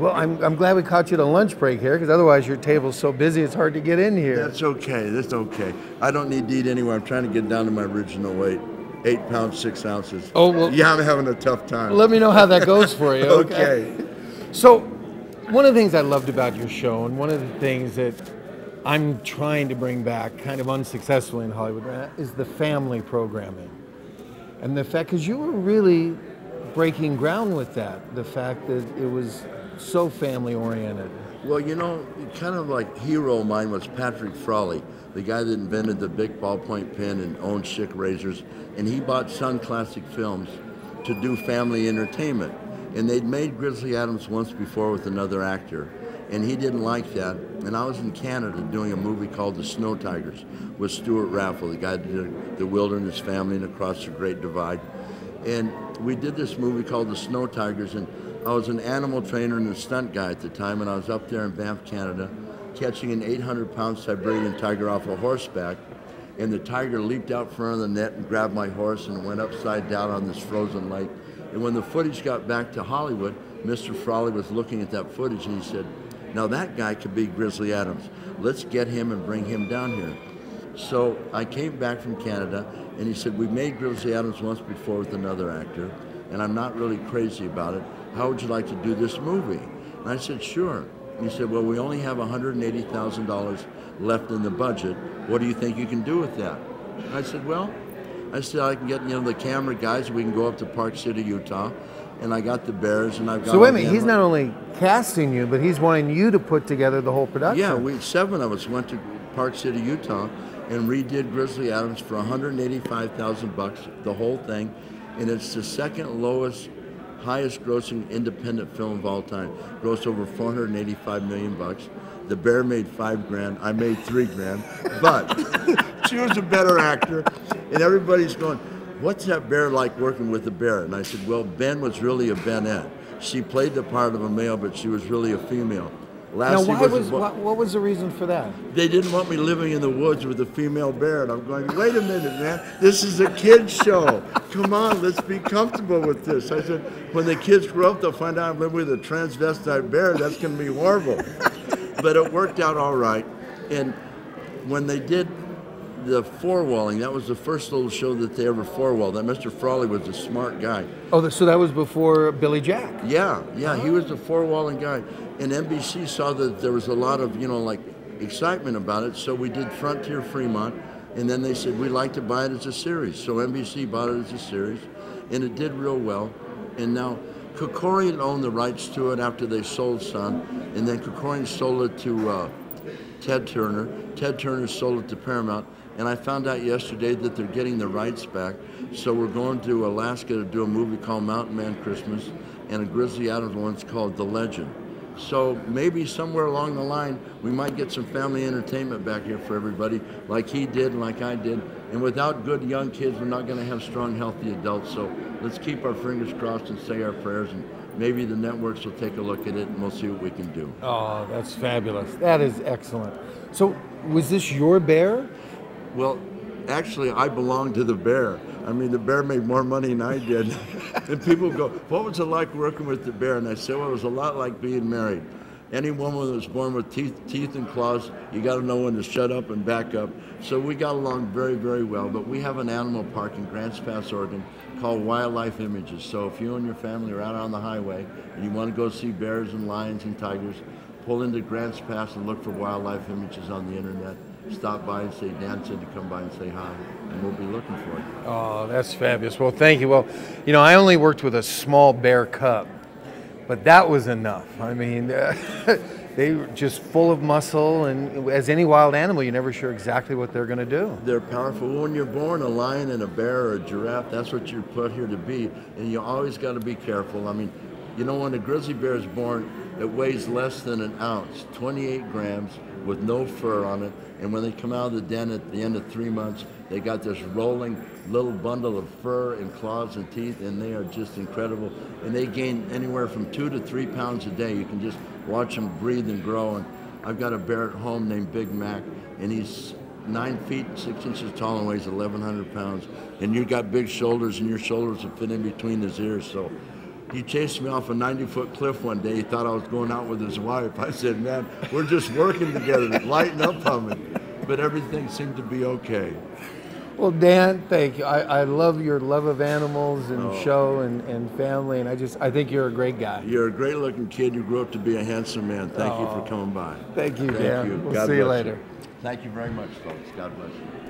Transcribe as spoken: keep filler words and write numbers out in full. Well, I'm, I'm glad we caught you at a lunch break here, because otherwise your table's so busy it's hard to get in here. That's okay. That's okay. I don't need to eat anywhere. I'm trying to get down to my original weight. Eight pounds, six ounces. Oh, well. Yeah, I'm having a tough time. Let me know how that goes for you. Okay. Okay. So, one of the things I loved about your show, and one of the things that I'm trying to bring back, kind of unsuccessfully in Hollywood, is the family programming. And the fact, because you were really breaking ground with that, the fact that it was so family-oriented. Well, you know, kind of like hero of mine was Patrick Frawley, the guy that invented the big ballpoint pen and owned Schick razors, and he bought Sun Classic Films to do family entertainment. And they'd made Grizzly Adams once before with another actor, and he didn't like that. And I was in Canada doing a movie called The Snow Tigers with Stuart Raffle, the guy that did The Wilderness Family and Across the Great Divide. And we did this movie called The Snow Tigers, and I was an animal trainer and a stunt guy at the time, and I was up there in Banff, Canada, catching an eight hundred pound Siberian tiger off a horseback, and the tiger leaped out front of the net and grabbed my horse and went upside down on this frozen lake. And when the footage got back to Hollywood, Mister Frawley was looking at that footage and he said, now that guy could be Grizzly Adams. Let's get him and bring him down here. So I came back from Canada, and he said, we made Grizzly Adams once before with another actor, and I'm not really crazy about it. How would you like to do this movie? And I said, sure. And he said, well, we only have one hundred eighty thousand dollars left in the budget. What do you think you can do with that? And I said, well, I said, I can get, you know, the camera guys, we can go up to Park City, Utah, and I got the bears, and I've got... So wait a minute, he's not only casting you, but he's wanting you to put together the whole production. Yeah, we, seven of us went to Park City, Utah, and redid Grizzly Adams for one hundred eighty-five thousand bucks, the whole thing, and it's the second lowest, highest grossing independent film of all time. Grossed over four hundred eighty-five million bucks. The bear made five grand, I made three grand, but she was a better actor. And everybody's going, what's that bear like working with a bear? And I said, well, Ben was really a Bennette. She played the part of a male, but she was really a female. Last now, why was, what, what was the reason for that? They didn't want me living in the woods with a female bear. And I'm going, wait a minute, man. This is a kid's show. Come on, let's be comfortable with this. I said, when the kids grow up, they'll find out I'm living with a transvestite bear. That's going to be horrible. But it worked out all right. And when they did the four-walling, that was the first little show that they ever four-walled. That Mister Frawley was a smart guy. Oh, so that was before Billy Jack? Yeah, yeah, he was the four-walling guy. And N B C saw that there was a lot of, you know, like, excitement about it, so we did Frontier Fremont, and then they said, we'd like to buy it as a series. So N B C bought it as a series, and it did real well. And now, Cokorian owned the rights to it after they sold Sun, and then Cokorian sold it to uh, Ted Turner. Ted Turner sold it to Paramount. And I found out yesterday that they're getting the rights back. So we're going to Alaska to do a movie called Mountain Man Christmas and a Grizzly Adams one's called The Legend. So maybe somewhere along the line, we might get some family entertainment back here for everybody, like he did and like I did. And without good young kids, we're not gonna have strong, healthy adults. So let's keep our fingers crossed and say our prayers. And maybe the networks will take a look at it and we'll see what we can do. Oh, that's fabulous. That is excellent. So was this your bear? Well, actually, I belong to the bear. I mean, the bear made more money than I did. And people go, what was it like working with the bear? And I say, well, it was a lot like being married. Any woman that was born with teeth, teeth and claws, you got to know when to shut up and back up. So we got along very, very well. But we have an animal park in Grants Pass, Oregon, called Wildlife Images. So if you and your family are out on the highway and you want to go see bears and lions and tigers, pull into Grants Pass and look for Wildlife Images on the internet. Stop by and say, Dan said to come by and say hi, and we'll be looking for you. Oh, that's fabulous. Well, thank you. Well, you know, I only worked with a small bear cub, but that was enough. I mean, uh, they were just full of muscle, and as any wild animal, you're never sure exactly what they're going to do. They're powerful. When you're born a lion and a bear or a giraffe, that's what you're put here to be, and you always got to be careful. I mean, you know, when a grizzly bear is born, it weighs less than an ounce, twenty-eight grams, with no fur on it. And when they come out of the den at the end of three months, they got this rolling little bundle of fur and claws and teeth, and they are just incredible. And they gain anywhere from two to three pounds a day. You can just watch them breathe and grow. And I've got a bear at home named Big Mac, and he's nine feet, six inches tall and weighs eleven hundred pounds. And you've got big shoulders, and your shoulders will fit in between his ears. So He chased me off a ninety-foot cliff one day. He thought I was going out with his wife. I said, man, we're just working together. Lighten up, Humming. But everything seemed to be okay. Well, Dan, thank you. I, I love your love of animals and oh. show and, and family, and I just I think you're a great guy. You're a great-looking kid. You grew up to be a handsome man. Thank oh. you for coming by. Thank you, thank Dan. You. We'll God see you later. You. Thank you very much, folks. God bless you.